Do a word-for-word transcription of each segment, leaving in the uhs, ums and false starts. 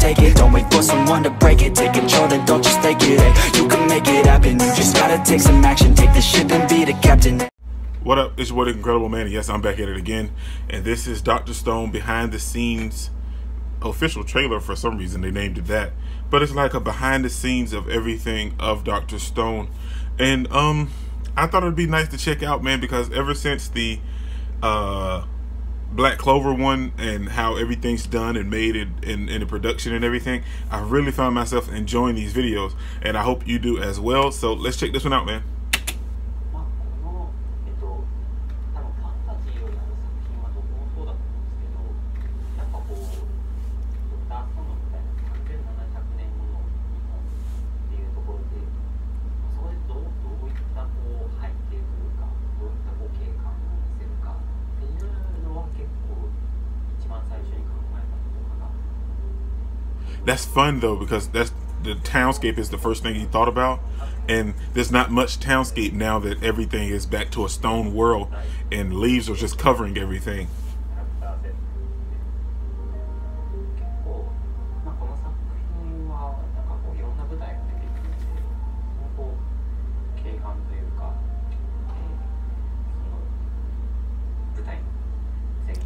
take it. Don't wait for someone to break it. Take control, then don't just take it. Hey, you can make it happen. You just gotta take some action. Take the ship and be the captain. What up? It's your boy, the Incredible Man. And yes, I'm back at it again. And this is Doctor Stone behind the scenes official trailer. For some reason, they named it that. But it's like a behind the scenes of everything of Doctor Stone. And um, I thought it'd be nice to check out, man, because ever since the uh, Black Clover one and how everything's done and made it in, in the production and everything, I really found myself enjoying these videos, and I hope you do as well. So let's check this one out, man. That's fun though, because that's the townscape is the first thing he thought about, and there's not much townscape now that everything is back to a stone world and leaves are just covering everything.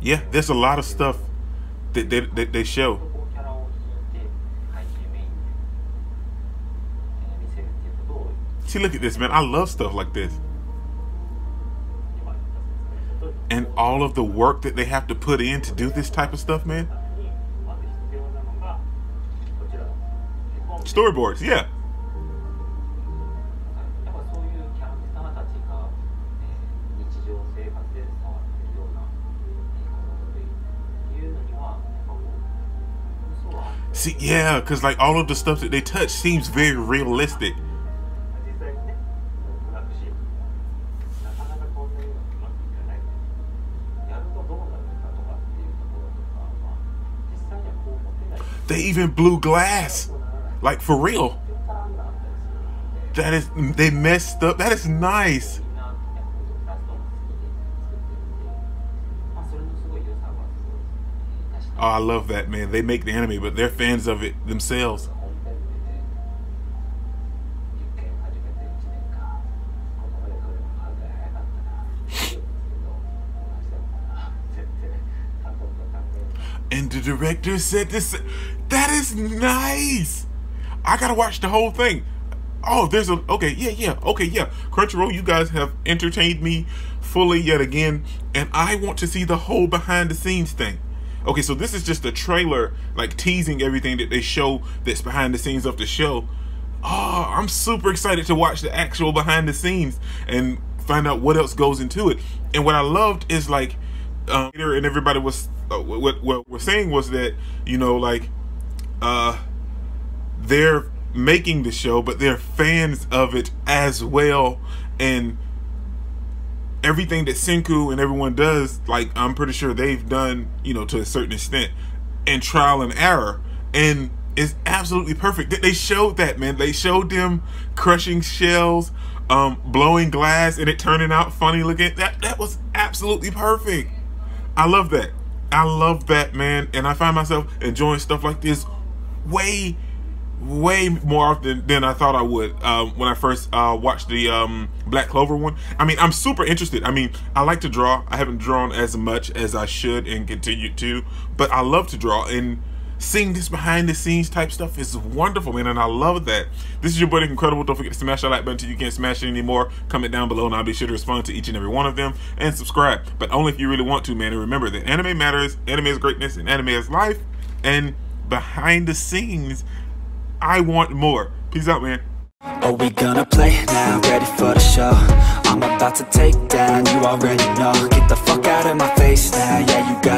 Yeah, there's a lot of stuff that they, that they show. See, look at this, man. I love stuff like this. And all of the work that they have to put in to do this type of stuff, man. Storyboards, yeah. See, yeah, because like all of the stuff that they touch seems very realistic. They even blew glass, like for real. That is, they messed up. That is nice. Oh, I love that, man. They make the anime, but they're fans of it themselves. And the director said this. That is nice. I gotta watch the whole thing. Oh, there's a, okay, yeah, yeah, okay, yeah. Crunchyroll, you guys have entertained me fully yet again, and I want to see the whole behind the scenes thing. Okay, so this is just a trailer, like teasing everything that they show that's behind the scenes of the show. Oh, I'm super excited to watch the actual behind the scenes and find out what else goes into it. And what I loved is like, um, and everybody was, uh, what, what we're saying was that, you know, like, Uh, they're making the show, but they're fans of it as well, and everything that Senku and everyone does, like, I'm pretty sure they've done, you know, to a certain extent, and trial and error, and it's absolutely perfect. They showed that, man. They showed them crushing shells, um, blowing glass, and it turning out funny looking. That, that was absolutely perfect. I love that. I love that, man, and I find myself enjoying stuff like this way way more often than I thought I would uh, when I first uh, watched the um, Black Clover one. I mean, I'm super interested. I mean, I like to draw. I haven't drawn as much as I should and continue to, but I love to draw, and seeing this behind the scenes type stuff is wonderful, man, and I love that. This is your buddy Incredible. Don't forget to smash that like button until you can't smash it anymore. Comment down below and I'll be sure to respond to each and every one of them, and subscribe, but only if you really want to, man. And remember that anime matters, anime is greatness, and anime is life, and behind the scenes, I want more. Peace out, man. Are we gonna play now? Ready for the show? I'm about to take down, you already know. Get the fuck out of my face now, yeah, you gotta